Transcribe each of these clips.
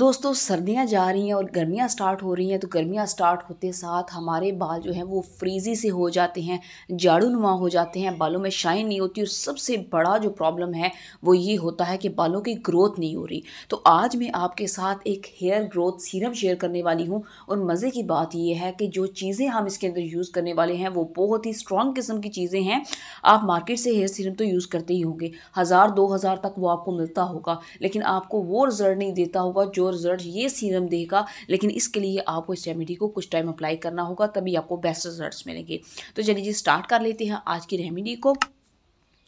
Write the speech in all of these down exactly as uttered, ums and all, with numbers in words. दोस्तों सर्दियां जा रही हैं और गर्मियां स्टार्ट हो रही हैं, तो गर्मियां स्टार्ट होते साथ हमारे बाल जो हैं वो फ्रीजी से हो जाते हैं, जाड़ूनुमा हो जाते हैं, बालों में शाइन नहीं होती और सबसे बड़ा जो प्रॉब्लम है वो ये होता है कि बालों की ग्रोथ नहीं हो रही। तो आज मैं आपके साथ एक हेयर ग्रोथ सीरम शेयर करने वाली हूँ और मज़े की बात ये है कि जो चीज़ें हम इसके अंदर यूज़ करने वाले हैं वो बहुत ही स्ट्रॉन्ग किस्म की चीज़ें हैं। आप मार्केट से हेयर सीरम तो यूज़ करते ही होंगे, हज़ार दो हज़ार तक वो आपको मिलता होगा, लेकिन आपको वो रिजल्ट नहीं देता होगा रिजल्ट ये सीरम देगा। लेकिन इसके लिए आपको इस रेमेडी को कुछ टाइम अप्लाई करना होगा, तभी आपको बेस्ट रिजल्ट्स मिलेंगे। तो चलिए जी स्टार्ट कर लेते हैं आज की रेमेडी को।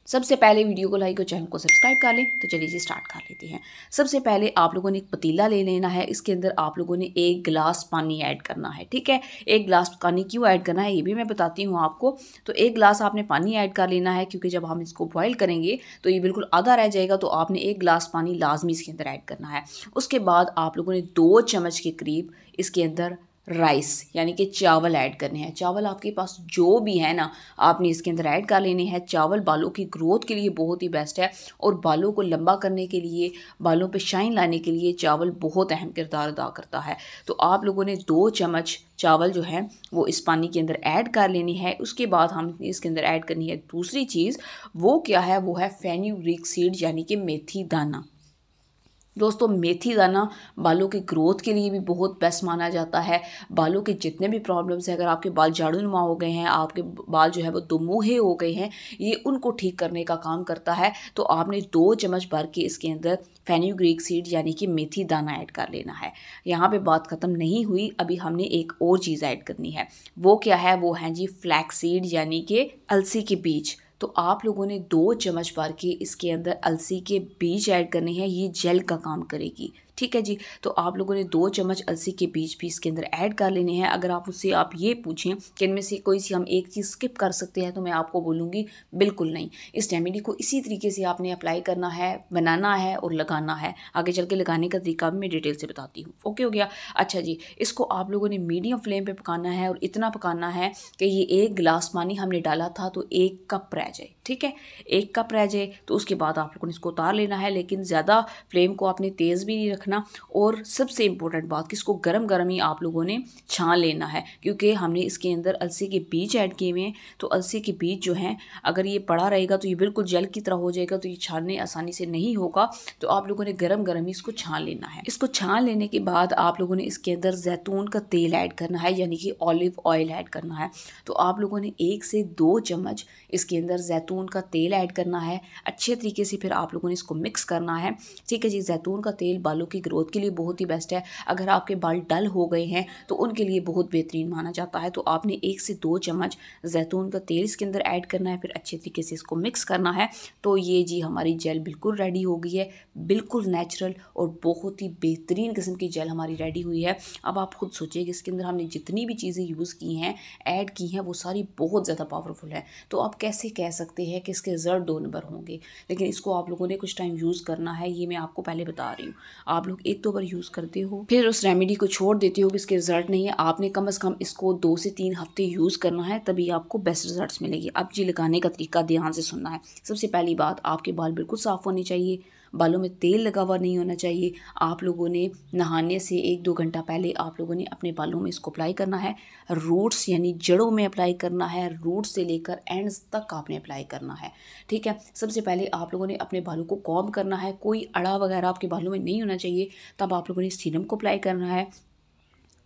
सबसे पहले वीडियो को लाइक और चैनल को सब्सक्राइब कर लें। तो चलिए जी स्टार्ट कर लेते हैं। सबसे पहले आप लोगों ने एक पतीला ले लेना है, इसके अंदर आप लोगों ने एक गिलास पानी ऐड करना है, ठीक है। एक गिलास पानी क्यों ऐड करना है ये भी मैं बताती हूँ आपको। तो एक गिलास आपने पानी ऐड कर लेना है, क्योंकि जब हम इसको बॉयल करेंगे तो ये बिल्कुल आधा रह जाएगा, तो आपने एक गिलास पानी लाजमी इसके अंदर ऐड करना है। उसके बाद आप लोगों ने दो चम्मच के करीब इसके अंदर राइस यानी कि चावल ऐड करने हैं। चावल आपके पास जो भी है ना आपने इसके अंदर ऐड कर लेने हैं। चावल बालों की ग्रोथ के लिए बहुत ही बेस्ट है और बालों को लंबा करने के लिए, बालों पे शाइन लाने के लिए चावल बहुत अहम किरदार अदा करता है। तो आप लोगों ने दो चम्मच चावल जो है वो इस पानी के अंदर ऐड कर लेनी है। उसके बाद हम इसके अंदर ऐड करनी है दूसरी चीज़, वो क्या है, वो है फेन्यूग्रीक सीड यानी कि मेथी दाना। दोस्तों मेथी दाना बालों की ग्रोथ के लिए भी बहुत बेस्ट माना जाता है। बालों के जितने भी प्रॉब्लम्स हैं, अगर आपके बाल झाड़ूनुमा हो गए हैं, आपके बाल जो है वो दुमुहे हो गए हैं, ये उनको ठीक करने का काम करता है। तो आपने दो चम्मच भर के इसके अंदर फेन्यूग्रीक सीड यानी कि मेथी दाना ऐड कर लेना है। यहाँ पे बात ख़त्म नहीं हुई, अभी हमने एक और चीज़ ऐड करनी है। वो क्या है, वो है जी फ्लैक्स सीड यानी कि अलसी के बीज। तो आप लोगों ने दो चम्मच भर के इसके अंदर अलसी के बीज ऐड करने हैं, ये जेल का काम करेगी, ठीक है जी। तो आप लोगों ने दो चम्मच अलसी के बीज भी इसके अंदर ऐड कर लेने हैं। अगर आप उससे आप ये पूछें कि इनमें से कोई सी हम एक चीज़ स्किप कर सकते हैं, तो मैं आपको बोलूँगी बिल्कुल नहीं। इस रेमेडी को इसी तरीके से आपने अप्लाई करना है, बनाना है और लगाना है। आगे चल के लगाने का तरीका भी मैं डिटेल से बताती हूँ। ओके हो गया। अच्छा जी, इसको आप लोगों ने मीडियम फ्लेम पर पकाना है और इतना पकाना है कि ये एक गिलास पानी हमने डाला था तो एक कप रह जाए, ठीक है, एक कप रह जाए। तो उसके बाद आप लोगों ने इसको उतार लेना है, लेकिन ज़्यादा फ्लेम को आपने तेज़ भी नहीं रखना। और सबसे इम्पोर्टेंट बात कि इसको गरम गरम ही आप लोगों ने छान लेना है, क्योंकि हमने इसके अंदर अलसी के बीज ऐड किए हुए हैं। तो अलसी के बीज जो हैं अगर ये पड़ा रहेगा तो ये बिल्कुल जेल की तरह हो जाएगा, तो ये छानने आसानी से नहीं होगा। तो आप लोगों ने गरम गरम ही इसको छान लेना है। इसको छान लेने के बाद आप लोगों ने इसके अंदर जैतून का तेल ऐड करना है यानी कि ऑलिव ऑयल ऐड करना है। तो आप लोगों ने एक से दो चम्मच इसके अंदर जैतून का तेल ऐड करना है। अच्छे तरीके से फिर आप लोगों ने इसको मिक्स करना है, ठीक है जी। जैतून का तेल बालों की ग्रोथ के लिए बहुत ही बेस्ट है। अगर आपके बाल डल हो गए हैं तो उनके लिए बहुत बेहतरीन माना जाता है। तो आपने एक से दो चम्मच जैतून का तेल इसके अंदर ऐड करना है, फिर अच्छे तरीके से इसको मिक्स करना है। तो ये जी हमारी जेल बिल्कुल रेडी हो गई है, बिल्कुल नेचुरल और बहुत ही बेहतरीन किस्म की जेल हमारी रेडी हुई है। अब आप खुद सोचिए कि इसके अंदर हमने जितनी भी चीज़ें यूज़ की हैं, ऐड की हैं, वो सारी बहुत ज़्यादा पावरफुल है। तो आप कैसे कह सकते हैं कि इसके रिजल्ट दो नंबर होंगे, लेकिन इसको आप लोगों ने कुछ टाइम यूज़ करना है, ये मैं आपको पहले बता रही हूँ। आप लोग एक दो बार यूज़ करते हो फिर उस रेमेडी को छोड़ देते हो कि इसके रिजल्ट नहीं है। आपने कम से कम इसको दो से तीन हफ्ते यूज़ करना है, तभी आपको बेस्ट रिजल्ट्स मिलेंगे। अब जी लगाने का तरीका ध्यान से सुनना है। सबसे पहली बात, आपके बाल बिल्कुल साफ़ होने चाहिए, बालों में तेल लगा हुआ नहीं होना चाहिए। आप लोगों ने नहाने से एक दो घंटा पहले आप लोगों ने अपने बालों में इसको अप्लाई करना है। रूट्स यानी जड़ों में अप्लाई करना है, रूट से लेकर एंड्स तक आपने अप्लाई करना है, ठीक है। सबसे पहले आप लोगों ने अपने बालों को कॉम्ब करना है, कोई अड़ा वगैरह आपके बालों में नहीं होना चाहिए। तब आप लोगों ने सीरम को अप्लाई करना है।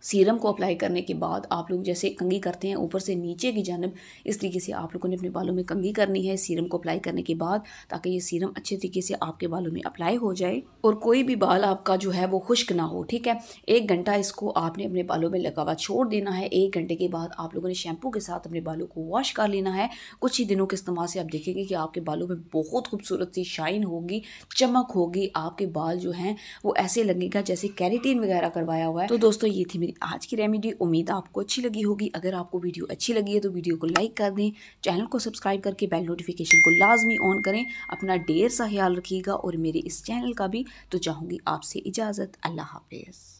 सीरम को अप्लाई करने के बाद आप लोग जैसे कंघी करते हैं ऊपर से नीचे की जानब, इस तरीके से आप लोगों ने अपने बालों में कंघी करनी है सीरम को अप्लाई करने के बाद, ताकि ये सीरम अच्छे तरीके से आपके बालों में अप्लाई हो जाए और कोई भी बाल आपका जो है वो खुश्क ना हो, ठीक है। एक घंटा इसको आपने अपने बालों में लगा हुआ छोड़ देना है। एक घंटे के बाद आप लोगों ने शैम्पू के साथ अपने बालों को वॉश कर लेना है। कुछ ही दिनों के इस्तेमाल से आप देखेंगे कि आपके बालों में बहुत खूबसूरत सी शाइन होगी, चमक होगी, आपके बाल जो हैं वो ऐसे लगेगा जैसे कैरेटीन वगैरह करवाया हुआ है। तो दोस्तों ये थी आज की रेमेडी, उम्मीद आपको अच्छी लगी होगी। अगर आपको वीडियो अच्छी लगी है तो वीडियो को लाइक कर दें, चैनल को सब्सक्राइब करके बेल नोटिफिकेशन को लाजमी ऑन करें। अपना ढेर सा ख्याल रखिएगा और मेरे इस चैनल का भी। तो चाहूँगी आपसे इजाज़त। अल्लाह हाफिज़।